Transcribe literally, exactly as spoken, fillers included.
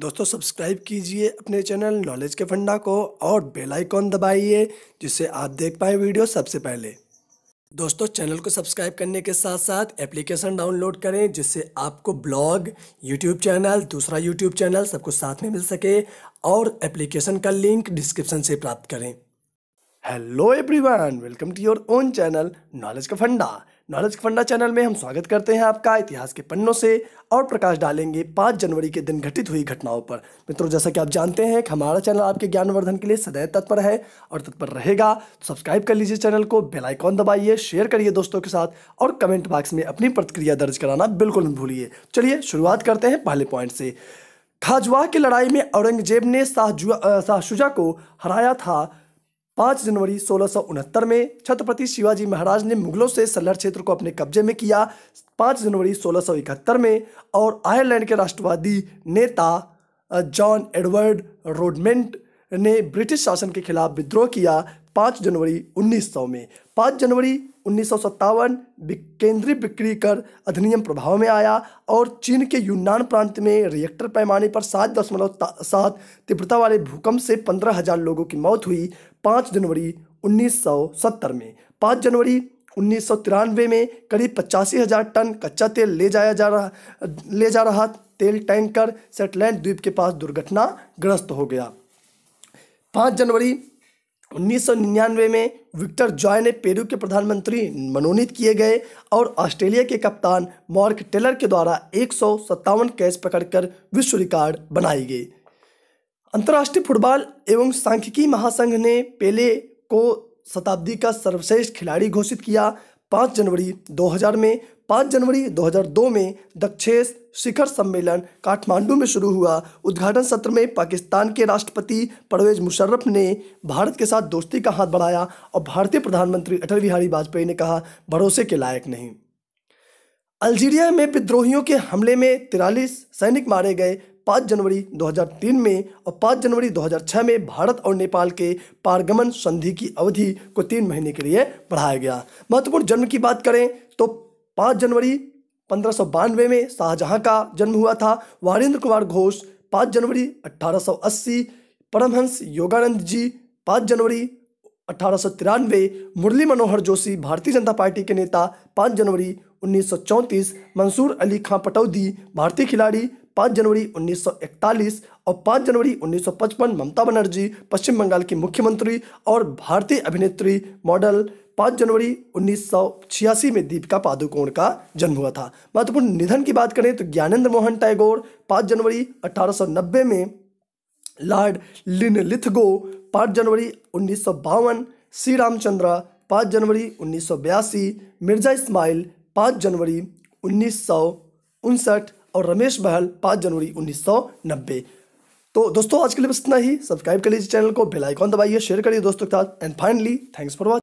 दोस्तों सब्सक्राइब कीजिए अपने चैनल नॉलेज के फंडा को और बेल आइकॉन दबाइए जिससे आप देख पाएँ वीडियो सबसे पहले। दोस्तों चैनल को सब्सक्राइब करने के साथ साथ एप्लीकेशन डाउनलोड करें जिससे आपको ब्लॉग, यूट्यूब चैनल, दूसरा यूट्यूब चैनल सब कुछ साथ में मिल सके और एप्लीकेशन का लिंक डिस्क्रिप्शन से प्राप्त करें। Hello everyone, welcome to your own channel knowledge का फंडा। नॉलेज का फंडा चैनल में हम स्वागत करते हैं आपका इतिहास के पन्नों से और प्रकाश डालेंगे पाँच जनवरी के दिन घटित हुई घटनाओं पर। मित्रों जैसा कि आप जानते हैं कि हमारा चैनल आपके ज्ञानवर्धन के लिए सदैव तत्पर है और तत्पर रहेगा, तो सब्सक्राइब कर लीजिए चैनल को, बेल आइकॉन दबाइए, शेयर करिए दोस्तों के साथ और कमेंट बॉक्स में अपनी प्रतिक्रिया दर्ज कराना बिल्कुल मत भूलिए। चलिए शुरुआत करते हैं पहले पॉइंट से। खाजवाह की लड़ाई में औरंगजेब ने शाहशुजा को हराया था। पाँच जनवरी सोलह सौ उनहत्तर में छत्रपति शिवाजी महाराज ने मुगलों से सलर क्षेत्र को अपने कब्जे में किया। पाँच जनवरी सोलह सौ इकहत्तर में और आयरलैंड के राष्ट्रवादी नेता जॉन एडवर्ड रोडमेंट ने ब्रिटिश शासन के खिलाफ विद्रोह किया। पाँच जनवरी उन्नीस सौ में पाँच जनवरी उन्नीस सौ सत्तावन केंद्रीय बिक्री कर अधिनियम प्रभाव में आया और चीन के यूनान प्रांत में रिएक्टर पैमाने पर सात दशमलव सात तीव्रता वाले भूकंप से पंद्रह हज़ार लोगों की मौत हुई। पाँच जनवरी उन्नीस सौ सत्तर में पाँच जनवरी उन्नीस सौ तिरानवे में करीब पचासी हज़ार टन कच्चा तेल ले जाया जा रहा ले जा रहा तेल टैंकर सेटेलाइट द्वीप के पास दुर्घटनाग्रस्त हो गया। पाँच जनवरी उन्नीस सौ निन्यानवे में विक्टर जॉय ने पेरू के प्रधानमंत्री मनोनीत किए गए और ऑस्ट्रेलिया के कप्तान मार्क टेलर के द्वारा एक सौ सत्तावन कैच पकड़कर विश्व रिकॉर्ड बनाई गई। अंतर्राष्ट्रीय फुटबॉल एवं सांख्यिकी महासंघ ने पेले को शताब्दी का सर्वश्रेष्ठ खिलाड़ी घोषित किया। पाँच जनवरी दो हज़ार में पाँच जनवरी दो हज़ार दो में दक्षेस शिखर सम्मेलन काठमांडू में शुरू हुआ। उद्घाटन सत्र में पाकिस्तान के राष्ट्रपति परवेज मुशर्रफ ने भारत के साथ दोस्ती का हाथ बढ़ाया और भारतीय प्रधानमंत्री अटल बिहारी वाजपेयी ने कहा, भरोसे के लायक नहीं। अल्जीरिया में विद्रोहियों के हमले में तिरालीस सैनिक मारे गए। पाँच जनवरी दो हज़ार तीन में और पाँच जनवरी दो हज़ार छह में भारत और नेपाल के पारगमन संधि की अवधि को तीन महीने के लिए बढ़ाया गया। महत्वपूर्ण जन्म की बात करें तो पाँच जनवरी पंद्रह सौ बानवे में शाहजहां का जन्म हुआ था। वारेंद्र कुमार घोष पाँच जनवरी अठारह सौ अस्सी, परमहंस योगानंद जी पाँच जनवरी अठारह सौ तिरानवे, मुरली मनोहर जोशी भारतीय जनता पार्टी के नेता पाँच जनवरी उन्नीस सौ चौंतीस, मंसूर अली खां पटौदी भारतीय खिलाड़ी पाँच जनवरी उन्नीस सौ इकतालीस और पाँच जनवरी उन्नीस सौ पचपन ममता बनर्जी पश्चिम बंगाल की मुख्यमंत्री और भारतीय अभिनेत्री मॉडल। पाँच जनवरी उन्नीस सौ छियासी में दीपिका पादुकोण का जन्म हुआ था। महत्वपूर्ण निधन की बात करें तो ज्ञानेंद्र मोहन टैगोर पाँच जनवरी अठारह सौ नब्बे में, लॉर्ड लिनलिथगो पाँच जनवरी उन्नीस सौ बावन, श्री रामचंद्र पाँच जनवरी उन्नीस सौ बयासी, मिर्जा इस्माइल पाँच जनवरी उन्नीस सौ उनसठ और रमेश बहल पाँच जनवरी उन्नीस सौ नब्बे। तो दोस्तों आज के लिए बस इतना ही। सब्सक्राइब कर लीजिए चैनल को, बेल आइकॉन दबाइए, शेयर करिए दोस्तों के साथ and finally thanks for watching.